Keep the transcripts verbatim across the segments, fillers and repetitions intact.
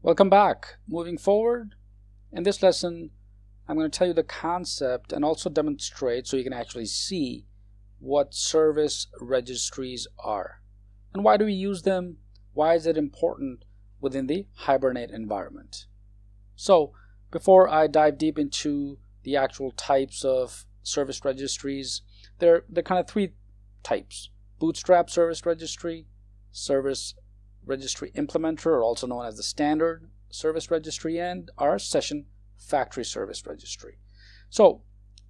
Welcome back. Moving forward, in this lesson, I'm going to tell you the concept and also demonstrate so you can actually see what service registries are and why do we use them, why is it important within the Hibernate environment. So before I dive deep into the actual types of service registries, there, there are kind of three types: Bootstrap Service Registry, Service Registry Implementer, also known as the Standard Service Registry, and our Session Factory Service Registry. So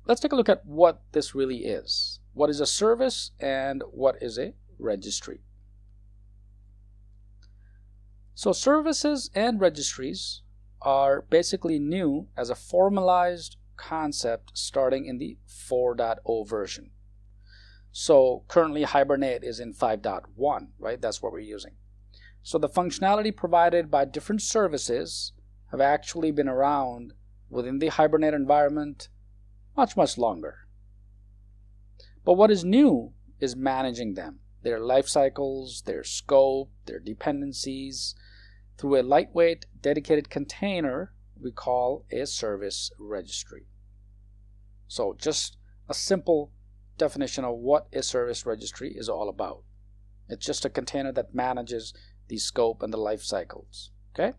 let's take a look at what this really is. What is a service and what is a registry? So services and registries are basically new as a formalized concept starting in the four point oh version. So currently Hibernate is in five point one, right? That's what we're using. So the functionality provided by different services have actually been around within the Hibernate environment much, much longer. But what is new is managing them, their life cycles, their scope, their dependencies, through a lightweight dedicated container we call a service registry. So just a simple definition of what a service registry is all about. It's just a container that manages the scope and the life cycles. Okay?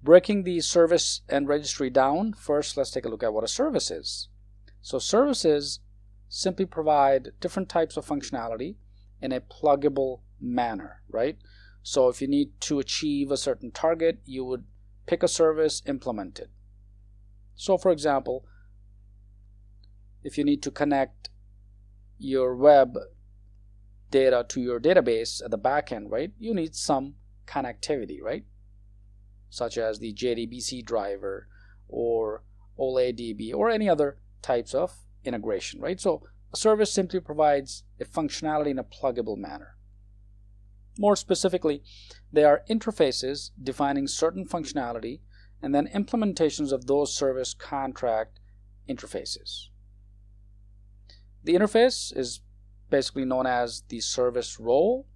Breaking the service and registry down, first let's take a look at what a service is. So services simply provide different types of functionality in a pluggable manner, right? So if you need to achieve a certain target, you would pick a service, implement it. So for example, if you need to connect your web data to your database at the back end, right, you need some connectivity, right, such as the J D B C driver or O L E D B or any other types of integration, right? So a service simply provides a functionality in a pluggable manner. More specifically, they are interfaces defining certain functionality and then implementations of those service contract interfaces. The interface is basically known as the service role,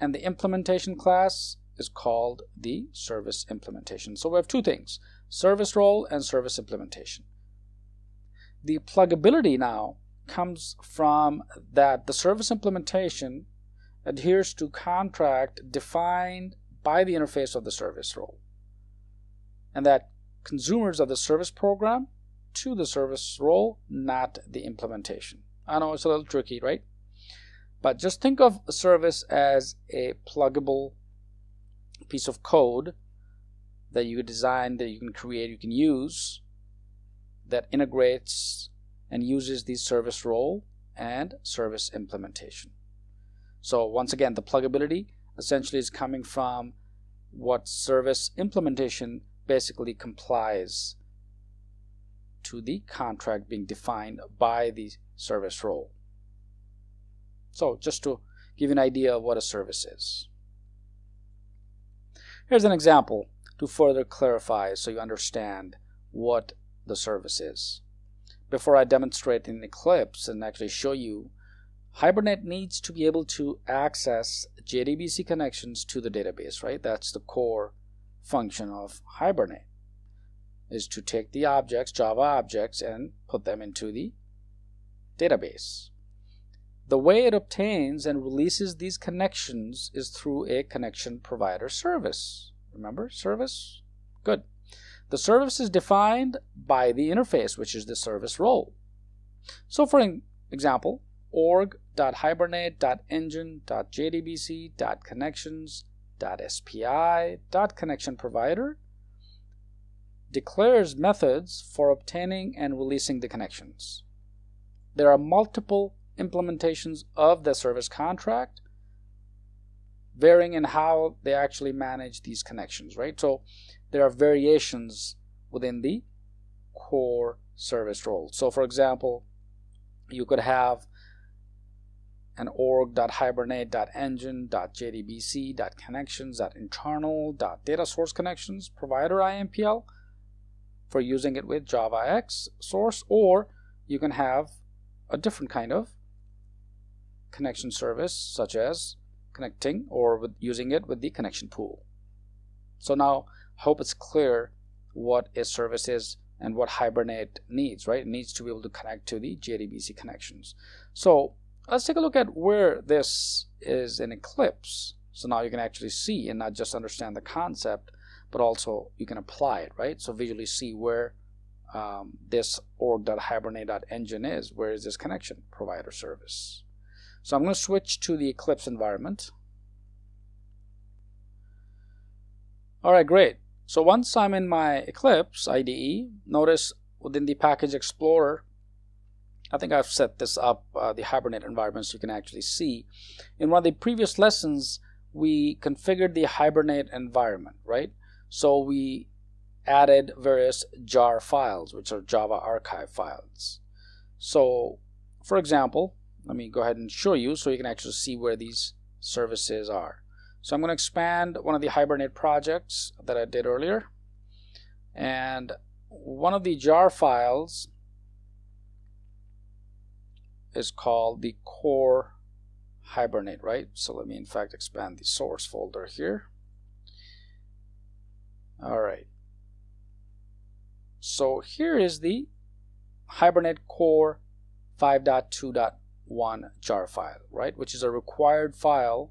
and the implementation class is called the service implementation. So we have two things: service role and service implementation. The pluggability now comes from that the service implementation adheres to contract defined by the interface of the service role, and that consumers of the service program to the service role, not the implementation. I know it's a little tricky, right? But just think of a service as a pluggable piece of code that you design, that you can create, you can use, that integrates and uses the service role and service implementation. So once again, the pluggability essentially is coming from what service implementation basically complies to the contract being defined by the service role. So just to give you an idea of what a service is. Here's an example to further clarify so you understand what the service is. Before I demonstrate in Eclipse and actually show you, Hibernate needs to be able to access J D B C connections to the database, right? That's the core function of Hibernate, is to take the objects, Java objects, and put them into the database. The way it obtains and releases these connections is through a connection provider service. Remember, service? Good. The service is defined by the interface, which is the service role. So for example, org dot hibernate dot engine dot j d b c dot connections dot s p i dot connection provider declares methods for obtaining and releasing the connections. There are multiple implementations of the service contract, varying in how they actually manage these connections, right? So there are variations within the core service role. So for example, you could have an org dot hibernate dot engine dot j d b c dot connections dot internal dot data source connections provider I M P L for using it with Java X source, or you can have a different kind of connection service such as connecting or with using it with the connection pool. So now hope it's clear what a service is and what Hibernate needs, right? It needs to be able to connect to the J D B C connections. So let's take a look at where this is in Eclipse. So now you can actually see and not just understand the concept, but also you can apply it, right? So visually see where um, this org.hibernate.engine is. Where is this connection provider service? So I'm going to switch to the Eclipse environment. All right, great. So once I'm in my Eclipse I D E, notice within the Package Explorer, I think I've set this up, uh, the Hibernate environment, so you can actually see. In one of the previous lessons, we configured the Hibernate environment, right? So we added various jar files, which are Java archive files. So for example, let me go ahead and show you so you can actually see where these services are. So I'm going to expand one of the Hibernate projects that I did earlier, and one of the jar files is called the core Hibernate, right? So let me in fact expand the source folder here. All right, so here is the Hibernate core five point two point one jar file, right, which is a required file.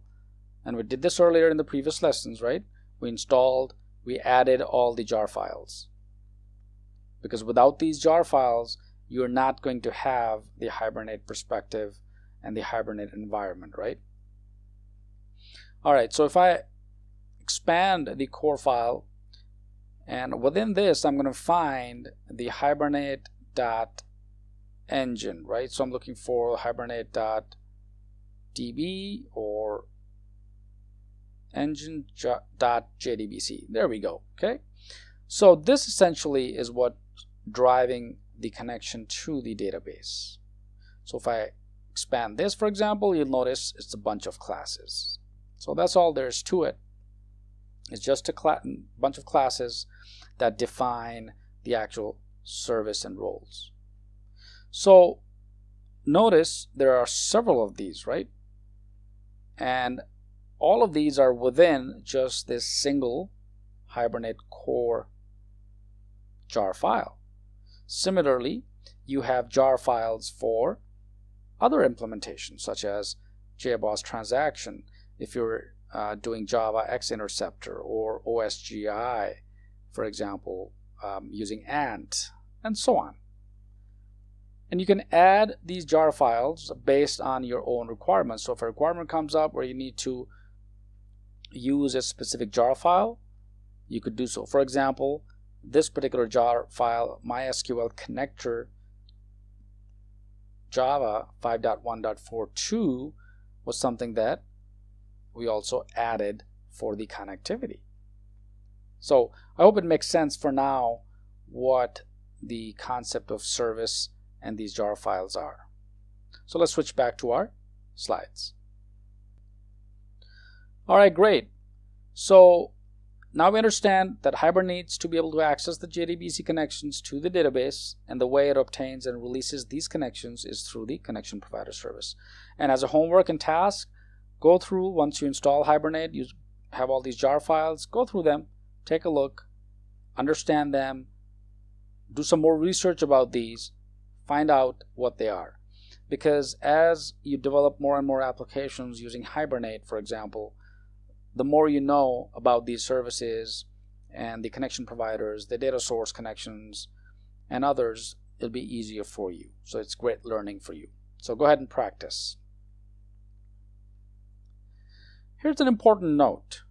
And we did this earlier in the previous lessons, right? We installed, we added all the jar files. Because without these jar files, you're not going to have the Hibernate perspective and the Hibernate environment, right? All right, so if I expand the core file, and within this, I'm going to find the Hibernate.engine, right? So I'm looking for Hibernate.db or engine.jdbc. There we go. Okay, so this essentially is what driving the connection to the database. So if I expand this, for example, you'll notice it's a bunch of classes. So that's all there is to it. It's just a bunch of classes that define the actual service and roles. So notice there are several of these, right? And all of these are within just this single Hibernate core jar file. Similarly, you have jar files for other implementations, such as JBoss transaction, if you're uh, doing Java X interceptor or O S G I, for example, um, using A N T, and so on. And you can add these jar files based on your own requirements. So if a requirement comes up where you need to use a specific jar file, you could do so. For example, this particular jar file, MySQL connector Java five point one point forty-two, was something that we also added for the connectivity. So I hope it makes sense for now what the concept of service and these jar files are. So let's switch back to our slides. All right, great. So now we understand that Hibernate needs to be able to access the J D B C connections to the database, and the way it obtains and releases these connections is through the connection provider service. And as a homework and task, go through, once you install Hibernate, you have all these jar files, go through them, take a look, understand them, do some more research about these, find out what they are. Because as you develop more and more applications using Hibernate, for example, the more you know about these services and the connection providers, the data source connections, and others, it'll be easier for you. So it's great learning for you. So go ahead and practice. Here's an important note.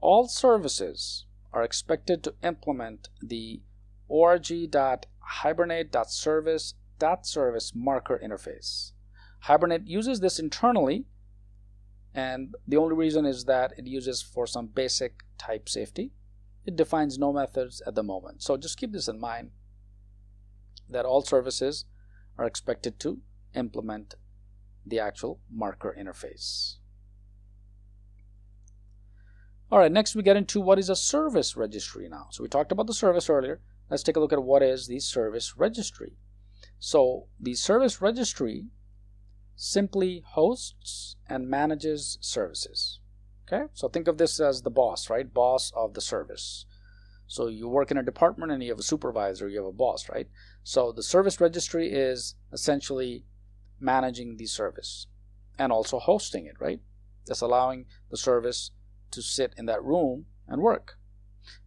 All services are expected to implement the org.hibernate.service.service marker interface. Hibernate uses this internally, and the only reason is that it uses for some basic type safety. It defines no methods at the moment. So just keep this in mind, that all services are expected to implement the actual marker interface. All right, next we get into what is a service registry now. So we talked about the service earlier. Let's take a look at what is the service registry. So the service registry simply hosts and manages services. Okay, so think of this as the boss, right? Boss of the service. So you work in a department and you have a supervisor, you have a boss, right? So the service registry is essentially managing the service and also hosting it, right? That's allowing the service to sit in that room and work.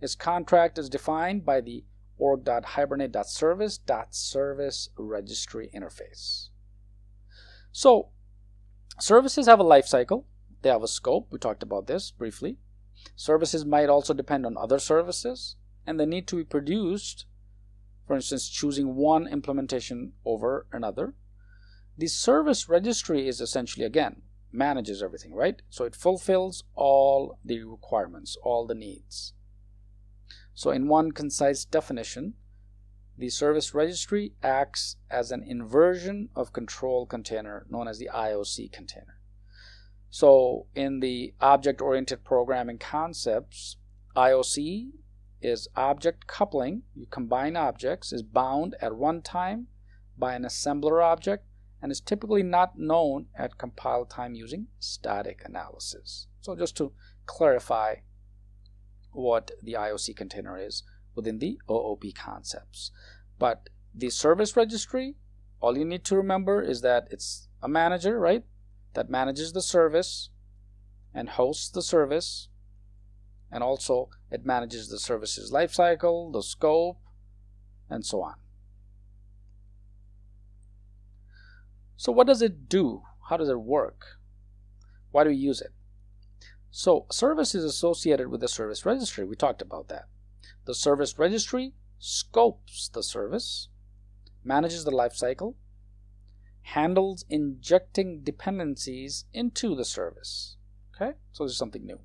Its contract is defined by the org.hibernate.service.service registry interface. So services have a life cycle. They have a scope. We talked about this briefly. Services might also depend on other services, and they need to be produced, for instance, choosing one implementation over another. The service registry is essentially, again, manages everything, right? So it fulfills all the requirements, all the needs. So in one concise definition, the service registry acts as an inversion of control container known as the I O C container. So in the object-oriented programming concepts, I O C is object coupling. You combine objects, is bound at runtime by an assembler object, and is typically not known at compile time using static analysis. So just to clarify what the I O C container is within the O O P concepts. But the service registry, all you need to remember is that it's a manager, right? That manages the service and hosts the service, and also it manages the service's lifecycle, the scope, and so on. So what does it do? How does it work? Why do we use it? So service is associated with the service registry. We talked about that. The service registry scopes the service, manages the lifecycle, handles injecting dependencies into the service. Okay, so this is something new.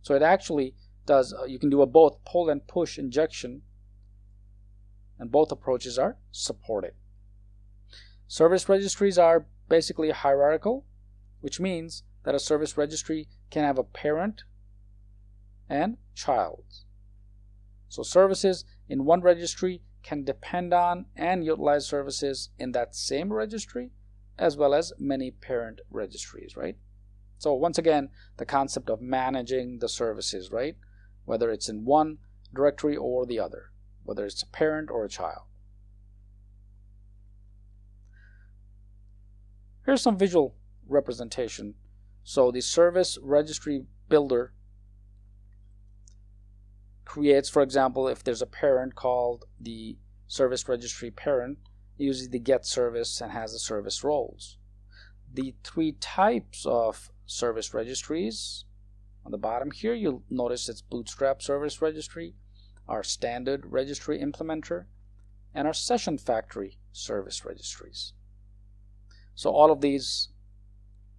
So it actually does, uh, you can do a both pull and push injection, and both approaches are supported. Service registries are basically hierarchical, which means that a service registry can have a parent and child. So services in one registry can depend on and utilize services in that same registry, as well as many parent registries, right? So once again, the concept of managing the services, right? Whether it's in one directory or the other, whether it's a parent or a child. Here's some visual representation. So the service registry builder creates, for example, if there's a parent called the service registry parent, uses the get service and has the service roles. The three types of service registries on the bottom here, you'll notice it's Bootstrap service registry, our standard registry implementer, and our session factory service registries. So all of these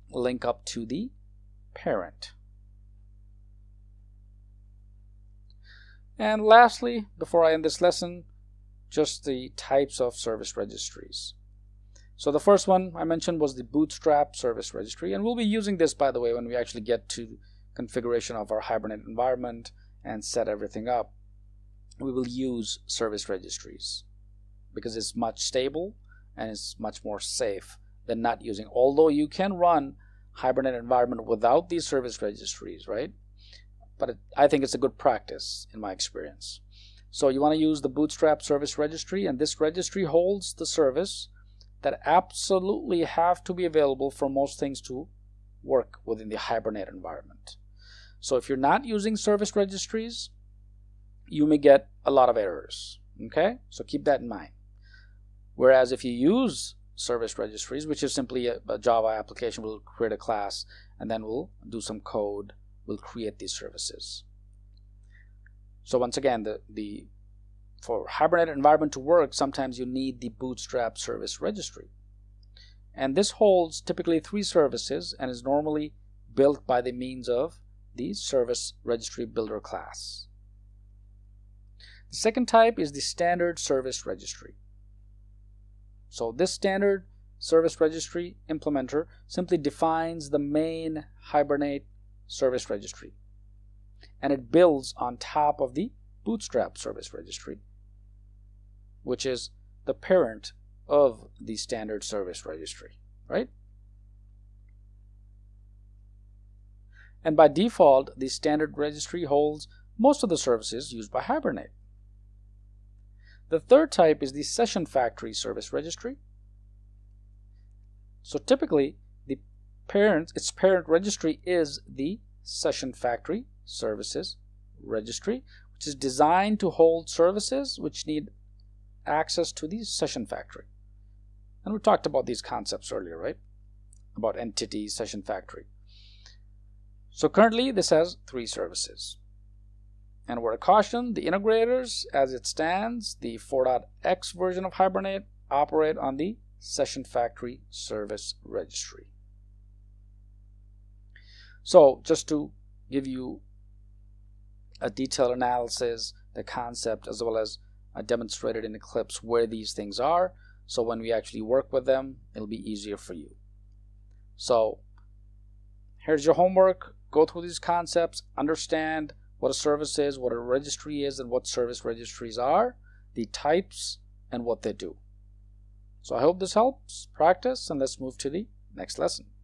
link up to the parent. And lastly, before I end this lesson, just the types of service registries. So the first one I mentioned was the Bootstrap service registry, and we'll be using this, by the way, when we actually get to configuration of our Hibernate environment and set everything up. We will use service registries because it's much stable and it's much more safe than not using, although you can run Hibernate environment without these service registries, right? But it, I think it's a good practice in my experience. So you want to use the Bootstrap service registry, and this registry holds the service that absolutely have to be available for most things to work within the Hibernate environment. So if you're not using service registries, you may get a lot of errors, okay? So keep that in mind. Whereas if you use service registries, which is simply a, a Java application, we'll create a class and then we'll do some code, will create these services. So once again, the, the for Hibernate environment to work, sometimes you need the Bootstrap service registry. And this holds typically three services and is normally built by the means of the service registry builder class. The second type is the standard service registry. So this standard service registry implementer simply defines the main Hibernate service registry, and it builds on top of the Bootstrap service registry, which is the parent of the standard service registry. right? And by default, the standard registry holds most of the services used by Hibernate. The third type is the Session Factory Service Registry. So typically, the parent, its parent registry is the Session Factory Services Registry, which is designed to hold services which need access to the Session Factory. And we talked about these concepts earlier, right? About entity, Session Factory. So currently, this has three services. And word of caution, the integrators, as it stands, the four dot x version of Hibernate, operate on the Session Factory Service Registry. So just to give you a detailed analysis, the concept, as well as I demonstrated in Eclipse where these things are, so when we actually work with them, it'll be easier for you. So here's your homework. Go through these concepts, understand what a service is, what a registry is, and what service registries are, the types, and what they do. So I hope this helps. Practice, and let's move to the next lesson.